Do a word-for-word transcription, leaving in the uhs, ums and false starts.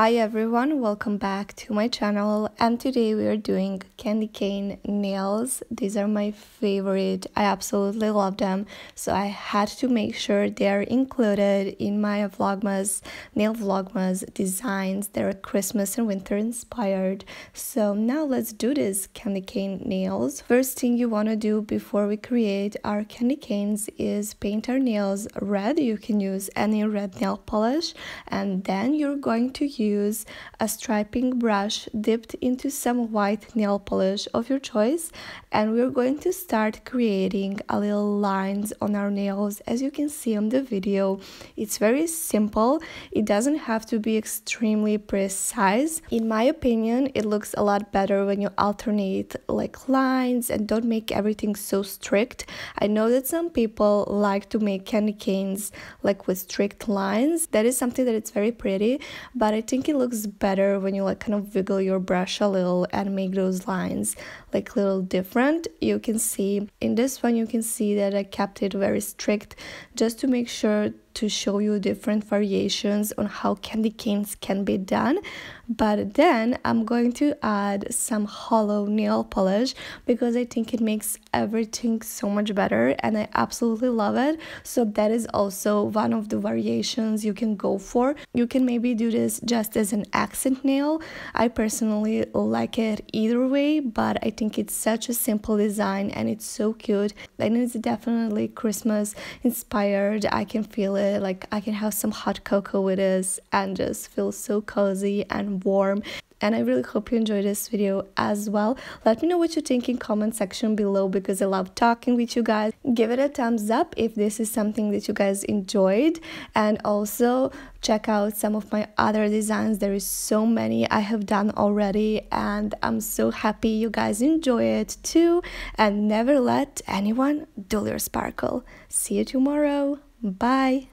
Hi everyone, welcome back to my channel, and today we are doing candy cane nails. These are my favorite. I absolutely love them, so I had to make sure they are included in my vlogmas nail vlogmas designs. They're Christmas and winter inspired. So now let's do this candy cane nails. First thing you want to do before we create our candy canes is paint our nails red. You can use any red nail polish, and then you're going to use use a striping brush dipped into some white nail polish of your choice, and we're going to start creating a little lines on our nails. As you can see on the video, it's very simple. It doesn't have to be extremely precise. In my opinion, it looks a lot better when you alternate like lines and don't make everything so strict. I know that some people like to make candy canes like with strict lines. That is something that it's very pretty, but I I think it looks better when you like kind of wiggle your brush a little and make those lines like a little different. You can see in this one, you can see that I kept it very strict just to make sure to show you different variations on how candy canes can be done. But then I'm going to add some hollow nail polish because I think it makes everything so much better and I absolutely love it. So that is also one of the variations you can go for. You can maybe do this just as an accent nail. I personally like it either way, but I think it's such a simple design and it's so cute, and it's definitely Christmas inspired. I can feel it. Like I can have some hot cocoa with this and just feel so cozy and warm. And I really hope you enjoyed this video as well. Let me know what you think in comment section below because I love talking with you guys. Give it a thumbs up if this is something that you guys enjoyed, and also check out some of my other designs. There is so many I have done already, and I'm so happy you guys enjoy it too. And never let anyone dull your sparkle. See you tomorrow. Bye.